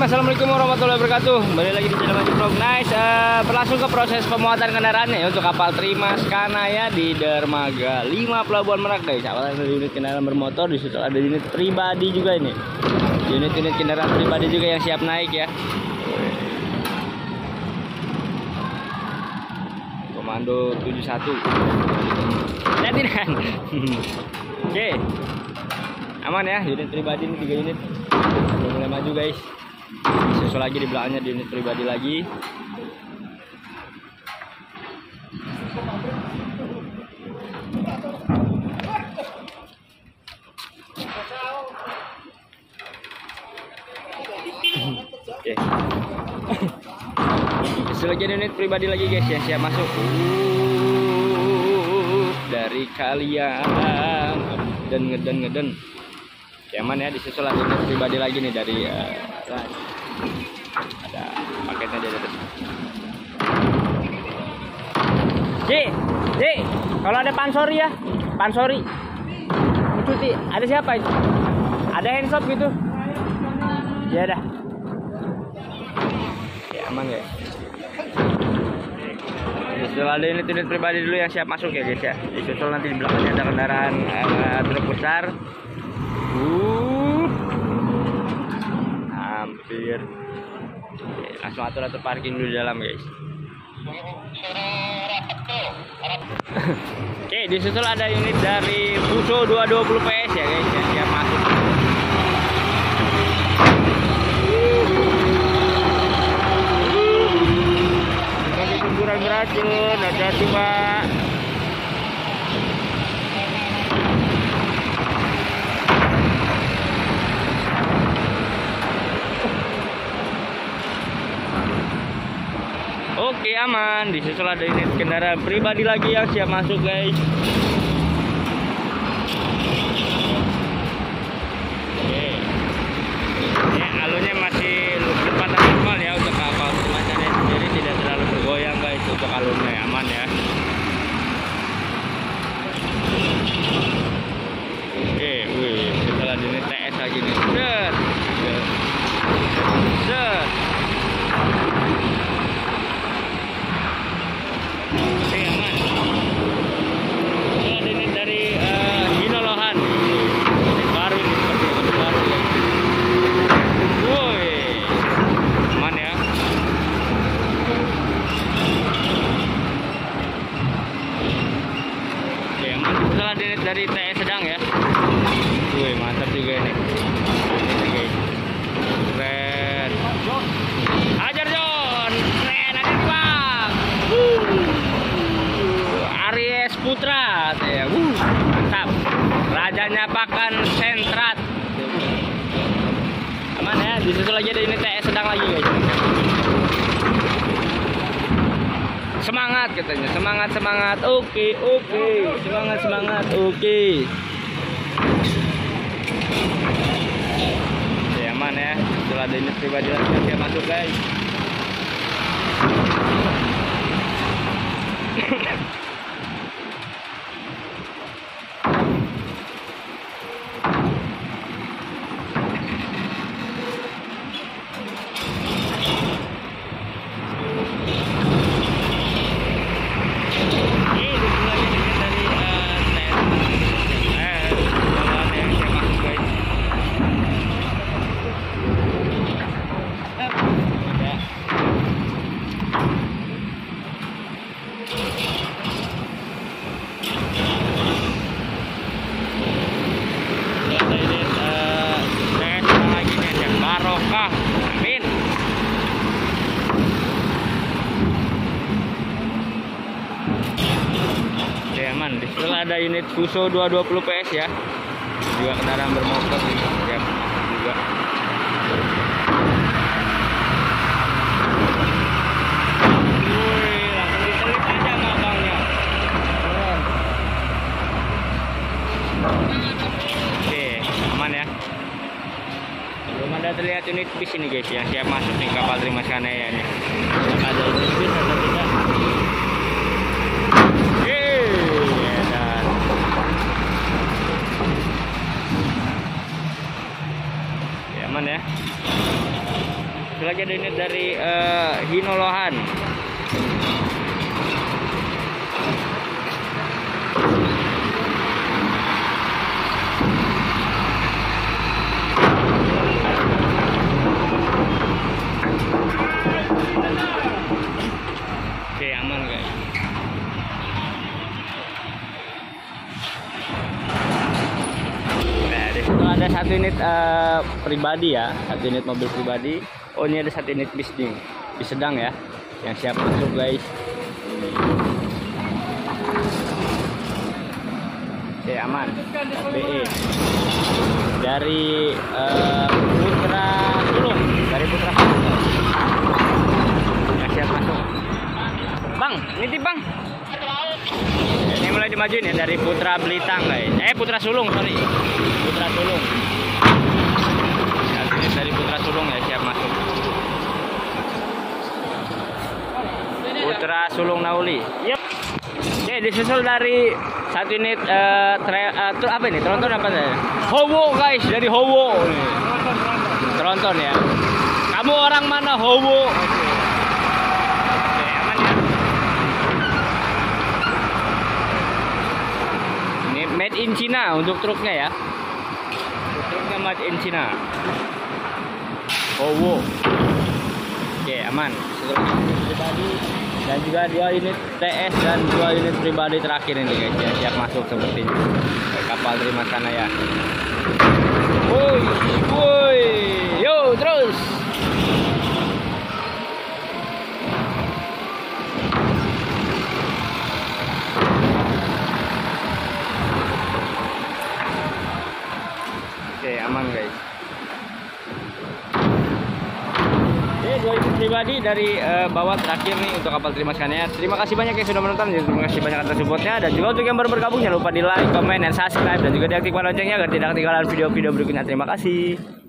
Assalamualaikum warahmatullahi wabarakatuh. Kembali lagi di channel Majid Vlog. Berlangsung ke proses pemuatan kendaraan ya untuk kapal Trimas Kanayah di Dermaga 5 Pelabuhan Merak guys. Awalnya ada unit kendaraan bermotor, di situ ada unit pribadi juga ini. Unit-unit kendaraan pribadi juga yang siap naik ya. Komando 71. Latihan. Oke. Aman ya, unit pribadi ini 3 unit. Mulai maju guys. Disusul lagi di belakangnya di unit pribadi lagi. Oke. Disusul lagi di unit pribadi lagi guys yang siap masuk. Dari kalian dan ngeden. Yaman ya, disusul lagi pribadi lagi nih dari ada paketnya di atas. Ji, kalau ada pansori ya, pansori. Cuti, ada siapa itu? Ada handshop gitu? Ya dah. Ya aman guys. Disusul ada unit pribadi dulu yang siap masuk ya guys ya. Disusul nanti di belakangnya ada kendaraan truk besar. Hampir. Oke, langsung atur parking dulu di dalam guys. Oke, disusul ada unit dari Fuso 220 PS ya guys yang siap masuk. Ada semburan beracun, ada coba. Oke, aman. Disusul ada unit kendaraan pribadi lagi yang siap masuk guys. Oke. Ini alurnya masih cepatan normal ya untuk kapal semacamnya sendiri, tidak terlalu bergoyang guys untuk alurnya, aman ya. Oke, wih, setelah unit TS lagi nih. Set. Dari TS sedang ya. Wih, mantap juga ini. Keren. Ajar John. Keren aja nih bang. Aries Putra ya. Mantap. Rajanya pakan sentrat. Aman ya. Disusul lagi ada ini TS sedang lagi guys. Semangat katanya, semangat. Oke. Semangat. Oke. Ya aman ya. Setelah ada unit pribadi lagi masuk guys. Setelah ada unit Fuso 220 PS ya, juga kendaraan bermotor juga. Wih, langsung ditelit aja abangnya. Oke, aman ya. Belum ada terlihat unit bis ini guys yang siap masuk nih kapal Trimas Kanayah ini. Ada unit bis atau tidak? Ya. sengaja donate dari Hinolohan. Ada satu unit pribadi ya, satu unit mobil pribadi. Oh, ini ada satu unit bis nih, bis sedang ya, yang siap masuk guys. Oke, aman. BE dari Putra Sulung, dari Putra Sulung yang siap masuk. Bang, nitip bang. Ini mulai dimajuin ya dari Putra Belitung guys. Putra Sulung, sorry. Putra Sulung. Ini dari Putra Sulung ya, siap masuk. Putra Sulung Nauli. Yep. Oke, disusul dari satu unit apa ini? Tronton apa namanya? Hobo guys, dari Hobo. Tronton ya. Kamu orang mana, Hobo? Made in China untuk truknya ya. Truknya made in China. Oh, wow. Oke, aman. Pribadi dan juga 2 unit TS dan 2 unit pribadi terakhir ini guys ya, siap masuk seperti ini. Kapal Trimas Kanaya. Woi, woi. Yo, terus. Aman guys. Oke, 2 unit pribadi dari bawah terakhir nih untuk kapal Trimas Kanaya. Terima kasih banyak yang sudah menonton, terima kasih banyak atas supportnya, dan juga untuk yang baru bergabung jangan lupa di like, komen, dan subscribe, dan juga diaktifkan loncengnya agar tidak ketinggalan video-video berikutnya. Terima kasih.